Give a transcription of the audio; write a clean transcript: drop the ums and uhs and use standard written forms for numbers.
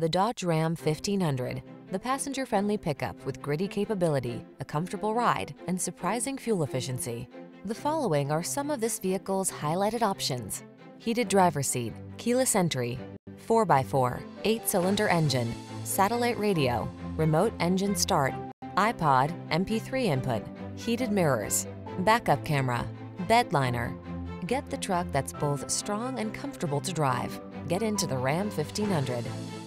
The Dodge Ram 1500, the passenger-friendly pickup with gritty capability, a comfortable ride, and surprising fuel efficiency. The following are some of this vehicle's highlighted options: heated driver's seat, keyless entry, 4x4, 8-cylinder engine, satellite radio, remote engine start, iPod, MP3 input, heated mirrors, backup camera, bed liner. Get the truck that's both strong and comfortable to drive. Get into the Ram 1500.